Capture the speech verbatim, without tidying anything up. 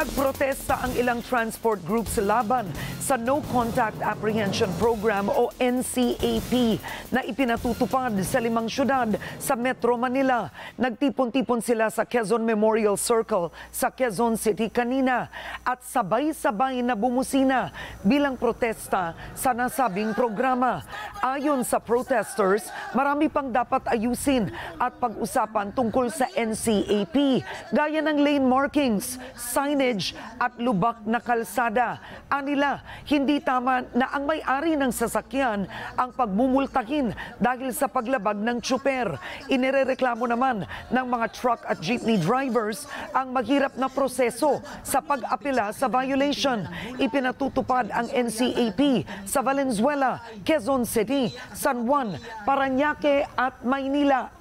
Nagprotesta ang ilang transport groups laban sa No Contact Apprehension Program o N C A P na ipinatutupad sa limang syudad sa Metro Manila. Nagtipon-tipon sila sa Quezon Memorial Circle sa Quezon City kanina at sabay-sabay na bumusina bilang protesta sa nasabing programa. Ayon sa protesters, marami pang dapat ayusin at pag-usapan tungkol sa N C A P gaya ng lane markings, sign at lubak na kalsada. Anila, hindi tama na ang may-ari ng sasakyan ang pagmumultahin dahil sa paglabag ng tsuper. Inirereklamo naman ng mga truck at jeepney drivers ang mahirap na proseso sa pag-apela sa violation. Ipinatutupad ang N C A P sa Valenzuela, Quezon City, San Juan, Parañaque at Maynila.